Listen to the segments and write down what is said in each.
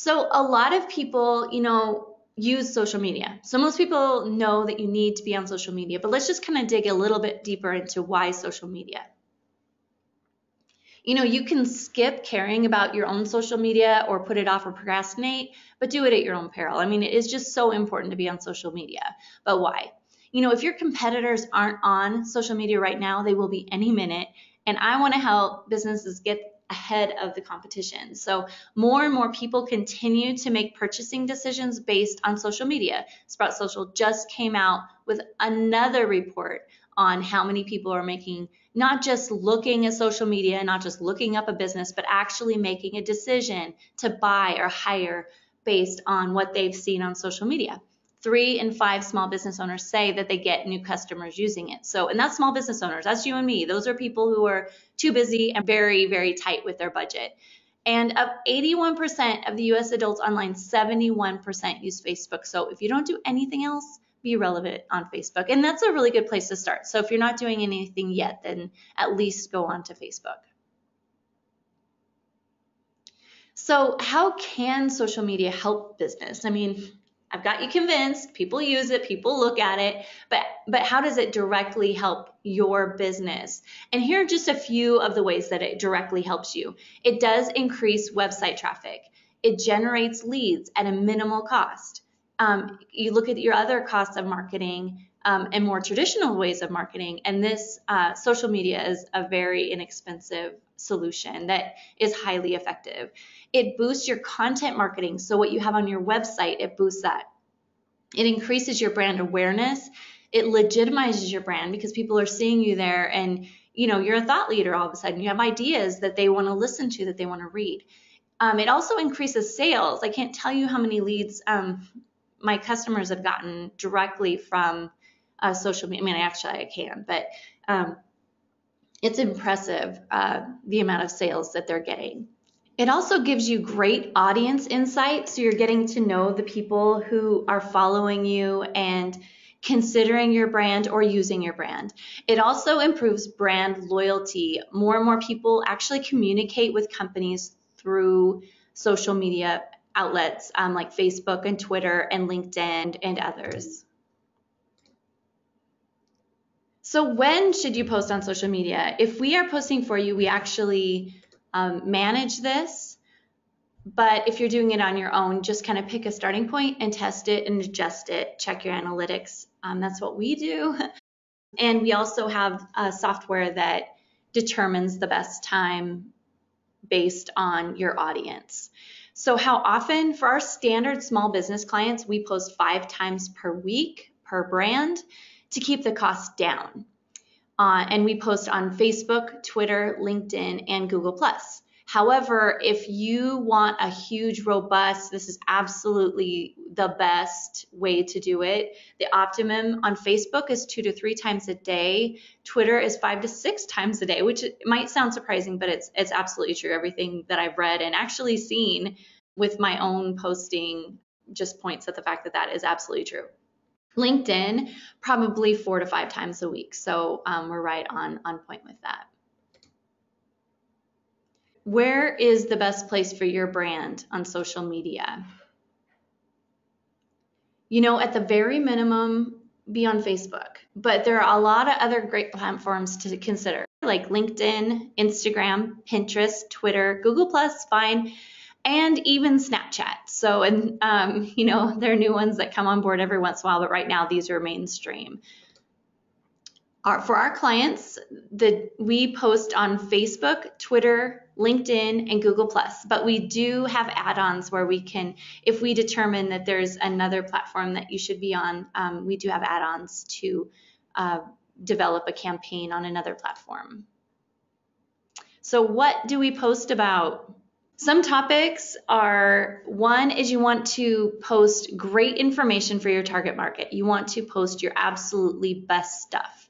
So a lot of people, use social media. So most people know that you need to be on social media, but let's just kind of dig a little bit deeper into why social media. You can skip caring about your own social media or put it off or procrastinate, but do it at your own peril. I mean, it is just so important to be on social media, but why? If your competitors aren't on social media right now, they will be any minute. And I want to help businesses get ahead of the competition. So more and more people continue to make purchasing decisions based on social media. Sprout Social just came out with another report on how many people are making, not just looking at social media, not just looking up a business, but actually making a decision to buy or hire based on what they've seen on social media. 3 in 5 small business owners say that they get new customers using it. So, and that's small business owners, that's you and me. Those are people who are too busy and very, very tight with their budget. And of 81% of the US adults online, 71% use Facebook. So if you don't do anything else, be relevant on Facebook. And that's a really good place to start. So if you're not doing anything yet, then at least go on to Facebook. So how can social media help business? I mean, I've got you convinced, people use it, people look at it, but how does it directly help your business? And here are just a few of the ways that it directly helps you. It does increase website traffic. It generates leads at a minimal cost. You look at your other costs of marketing and more traditional ways of marketing, and this social media is a very inexpensive solution that is highly effective. It boosts your content marketing. So what you have on your website, it boosts that. It increases your brand awareness. It legitimizes your brand because people are seeing you there and you're a thought leader all of a sudden. You have ideas that they want to listen to, that they want to read. It also increases sales. I can't tell you how many leads my customers have gotten directly from social media. I mean, actually I can, but it's impressive the amount of sales that they're getting. It also gives you great audience insight. So you're getting to know the people who are following you and considering your brand or using your brand. It also improves brand loyalty. More and more people actually communicate with companies through social media outlets like Facebook and Twitter and LinkedIn and others. So when should you post on social media? If we are posting for you, we actually manage this, but if you're doing it on your own, just kind of pick a starting point and test it and adjust it, check your analytics. That's what we do. And we also have software that determines the best time based on your audience. So how often? For our standard small business clients, we post 5 times per week per brand to keep the cost down. And we post on Facebook, Twitter, LinkedIn, and Google+. However, if you want a huge, robust, this is absolutely the best way to do it. The optimum on Facebook is 2 to 3 times a day. Twitter is 5 to 6 times a day, which might sound surprising, but it's absolutely true. Everything that I've read and actually seen with my own posting just points at the fact that that is absolutely true. LinkedIn, probably 4 to 5 times a week. So we're right on point with that. Where is the best place for your brand on social media? At the very minimum, be on Facebook, but there are a lot of other great platforms to consider, like LinkedIn, Instagram, Pinterest, Twitter, Google+, Vine, and even Snapchat. So, and there are new ones that come on board every once in a while, but right now these are mainstream. For our clients, we post on Facebook, Twitter, LinkedIn, and Google+, but we do have add-ons where we can, if we determine that there's another platform that you should be on, we do have add-ons to develop a campaign on another platform. So what do we post about? Some topics are, one is you want to post great information for your target market. You want to post your absolutely best stuff.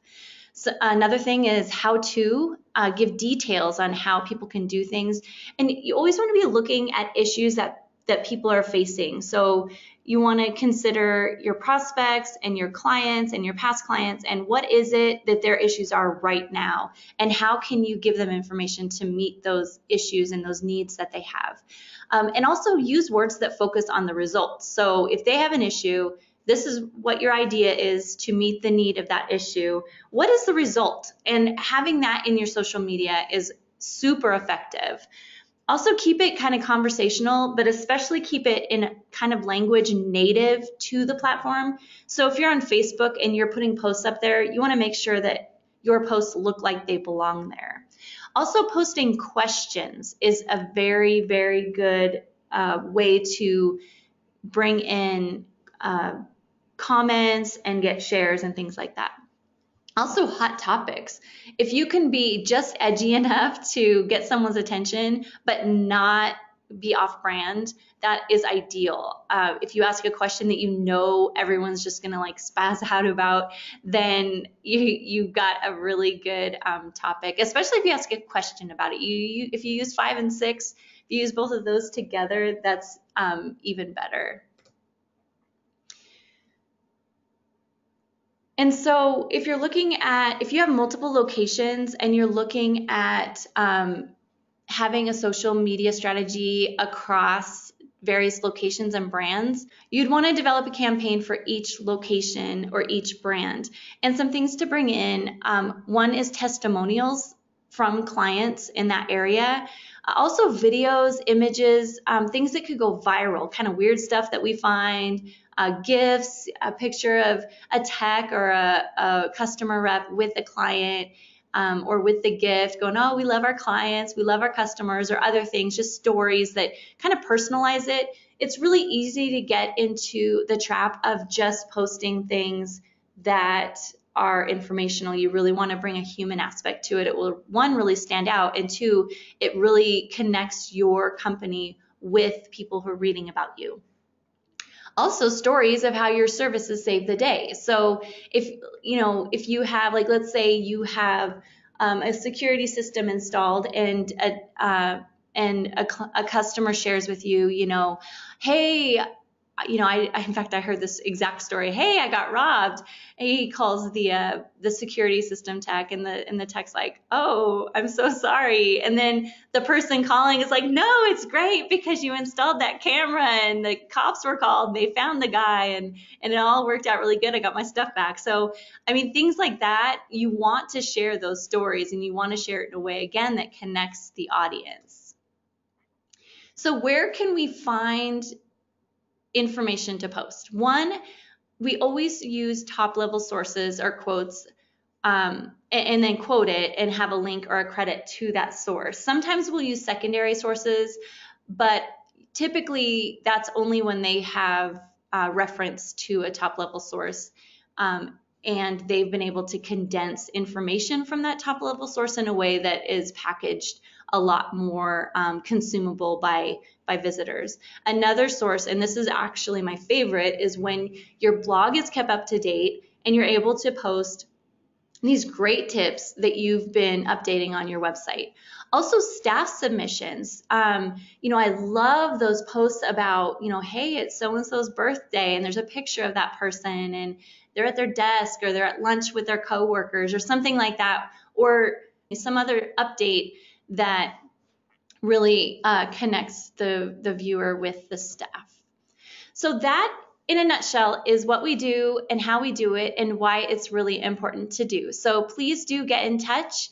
So another thing is how to give details on how people can do things. And you always want to be looking at issues that that people are facing. So you want to consider your prospects and your clients and your past clients, and what is it that their issues are right now, and how can you give them information to meet those issues and those needs that they have. And also use words that focus on the results. So if they have an issue, this is what your idea is to meet the need of that issue. What is the result? And having that in your social media is super effective. Also keep it kind of conversational, but especially keep it in kind of language native to the platform. So if you're on Facebook and you're putting posts up there, you want to make sure that your posts look like they belong there. Also, posting questions is a very, very good way to bring in comments and get shares and things like that. Also, hot topics. If you can be just edgy enough to get someone's attention, but not be off-brand, that is ideal. If you ask a question that you know everyone's just gonna like spaz out about, then you got a really good topic. Especially if you ask a question about it. If you use 5 and 6, if you use both of those together, that's even better. And so if you're looking at, if you have multiple locations and you're looking at having a social media strategy across various locations and brands, you'd want to develop a campaign for each location or each brand. And some things to bring in, one is testimonials from clients in that area. Also videos, images, things that could go viral, kind of weird stuff that we find, gifts, a picture of a tech or a customer rep with a client or with the gift going, oh, we love our clients, we love our customers, or other things, just stories that kind of personalize it. It's really easy to get into the trap of just posting things that are informational. You really want to bring a human aspect to it. It will, one, really stand out, and two, it really connects your company with people who are reading about you. Also, stories of how your services save the day. So if you have, like, let's say you have a security system installed, and a customer shares with you, hey, in fact, I heard this exact story. Hey, I got robbed. And he calls the security system tech, and the tech's like, oh, I'm so sorry. And then the person calling is like, no, it's great because you installed that camera, and the cops were called. And they found the guy, and it all worked out really good. I got my stuff back. So, I mean, things like that. You want to share those stories, and you want to share it in a way, again, that connects the audience. So, where can we find information to post? One, we always use top-level sources or quotes, and then quote it and have a link or a credit to that source. Sometimes we'll use secondary sources, but typically that's only when they have reference to a top-level source, and they've been able to condense information from that top-level source in a way that is packaged a lot more consumable by visitors. Another source, and this is actually my favorite, is when your blog is kept up to date and you're able to post these great tips that you've been updating on your website. Also, staff submissions. I love those posts about, hey, it's so-and-so's birthday, and there's a picture of that person, and they're at their desk, or they're at lunch with their coworkers, or something like that, or some other update that really connects the viewer with the staff. So that, in a nutshell, is what we do and how we do it and why it's really important to do. So please do get in touch.